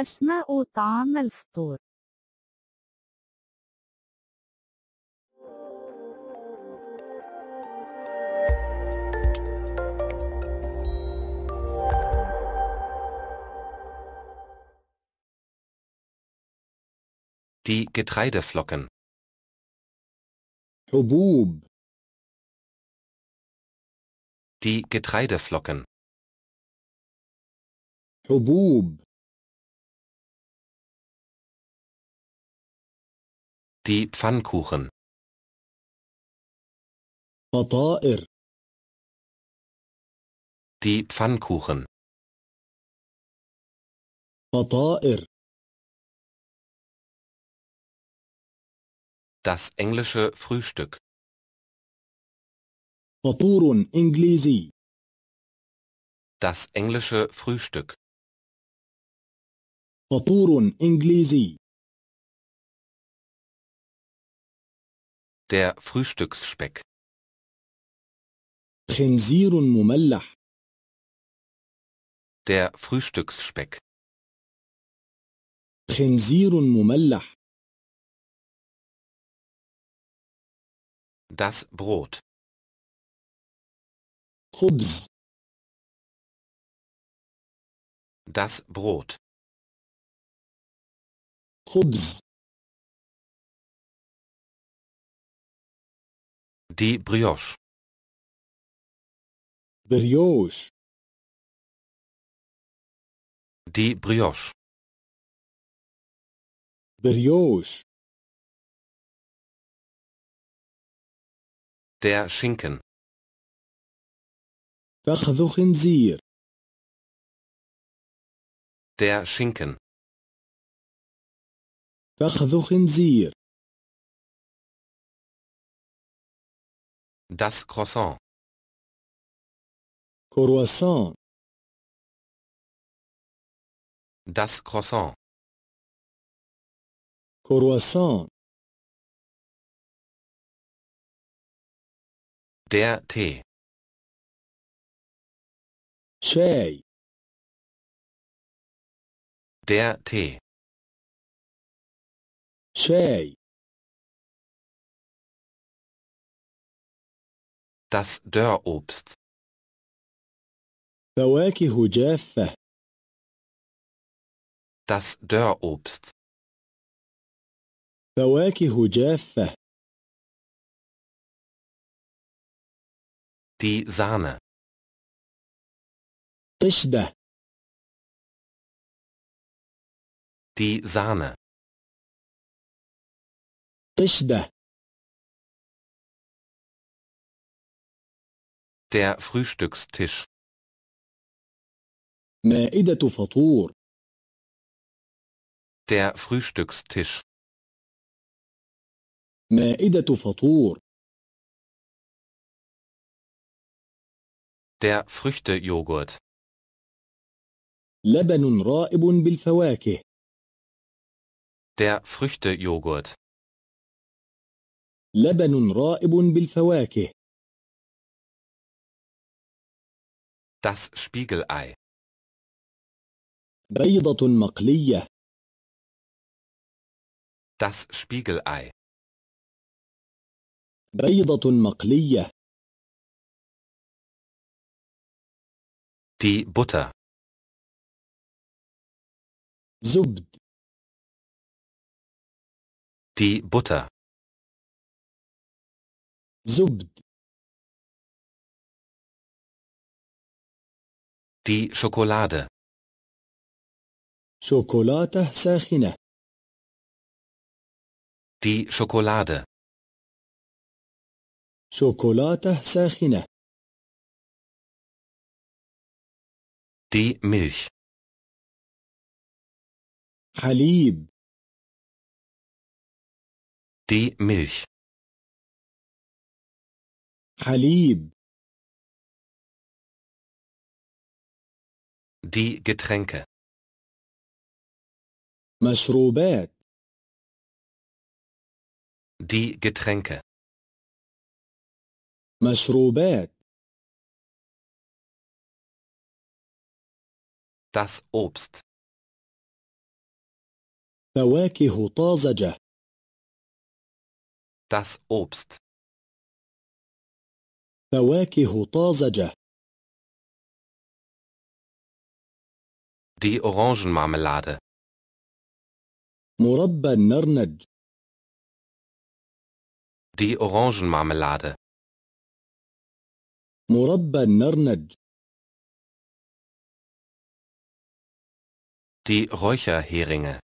أسماء طعام الفطور. Die Getreideflocken. حبوب. Die Getreideflocken. حبوب. Die Pfannkuchen. فطائر. Die Pfannkuchen. فطائر. Das englische Frühstück. فطور إنجليزي. Das englische Frühstück. فطور إنجليزي. Der Frühstücksspeck. خنزير مملح. Der Frühstücksspeck. خنزير مملح. Das Brot. خبز. Das Brot. خبز. Die Brioche. Brioche. Die Brioche. Brioche. Der Schinken. فخذ خنزير. Der Schinken. فخذ خنزير. Das Croissant. Croissant. Das Croissant. Croissant. Der Tee. Chai. Der Tee. Chai. Das Dörrobst. فواكه جافة. Das Dörrobst. فواكه جافة. Die Sahne. قشدة. Die Sahne. قشدة. Der Frühstückstisch. مائدة فطور. Der Frühstückstisch. مائدة فطور. Der Früchtejoghurt. لبن رائب بالفواكه. Der Früchtejoghurt. لبن رائب بالفواكه. Das Spiegelei. بيضة مقلية. Das Spiegelei. بيضة مقلية. Die Butter. زبد. Die Butter. زبد. Die Schokolade. شوكولاتة ساخنة. Die Schokolade. شوكولاتة ساخنة. Die Milch. حليب. Die Milch. حليب. Die Getränke. مشروبات. Die Getränke. مشروبات. Das Obst. فواكه طازجة. Das Obst. فواكه طازجة. Die Orangenmarmelade. مربى النرنج. Die Orangenmarmelade. مربى النرنج. Die Räucherheringe.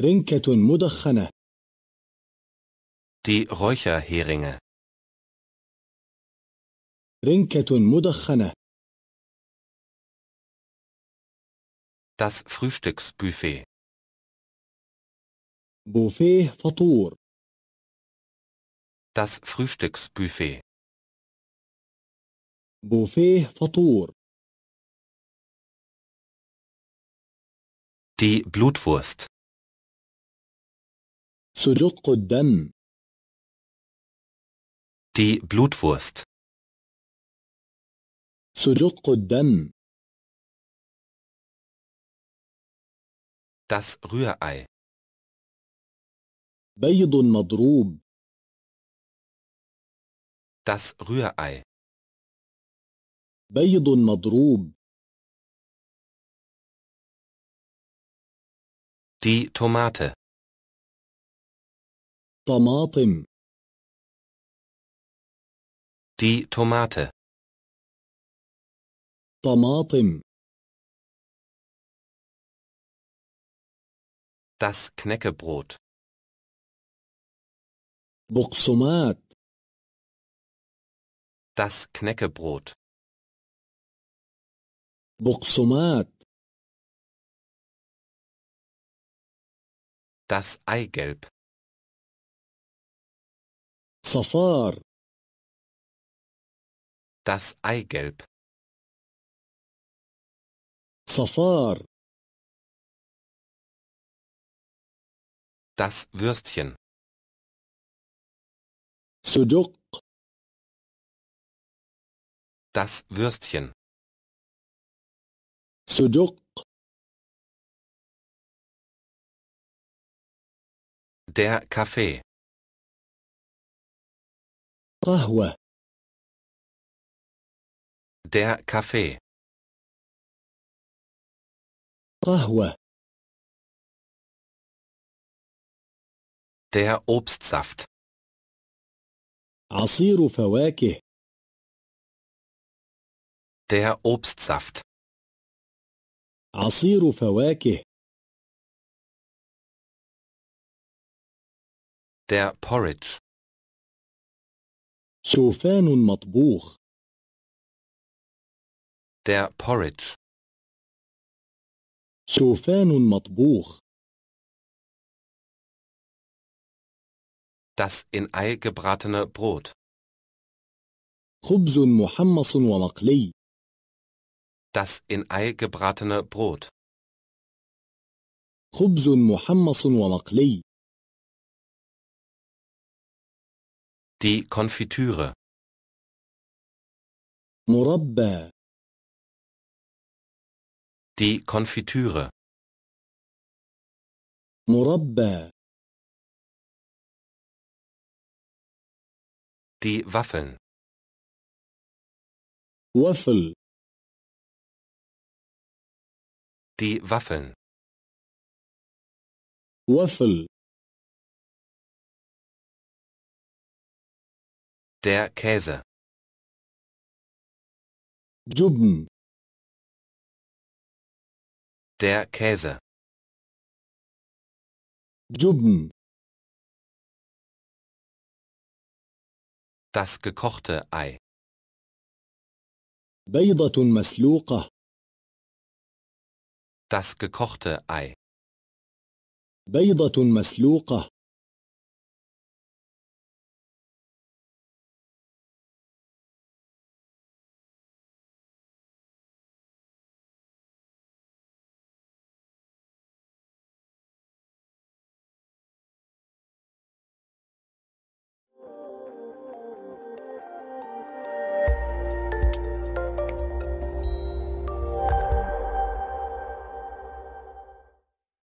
رنكة مدخنة. Die Räucherheringe. رنكة مدخنة. Das Frühstücksbuffet. بوفيه فطور. Das Frühstücksbuffet. بوفيه فطور. Die Blutwurst. سجق الدم. Die Blutwurst. سجق الدم. Das Rührei. بيض مضروب. Das Rührei. بيض مضروب. Die Tomate. طماطم. Die Tomate. طماطم. Das Knäckebrot. بقسماط. Das Knäckebrot. بقسماط. Das Eigelb. صفار. Das Eigelb. صفار. Das Würstchen. سجق. Das Würstchen. سجق. Der Kaffee. قهوة. Der Kaffee. قهوة. Der Obstsaft. عصير فواكه. Der Obstsaft. عصير فواكه. Der Porridge. شوفان مطبوخ. Der Porridge. شوفان مطبوخ. Das in Ei gebratene Brot. خبز محمص ومقلي. Das in Ei gebratene Brot. خبز محمص ومقلي. Die Konfitüre. مربى. Die Konfitüre. مربى. Die Waffeln. Waffel. Die Waffeln. Waffel. Der Käse. Jubben. Der Käse. Jubben. Das gekochte Ei. بيضة مسلوقة. Das gekochte Ei. بيضة مسلوقة.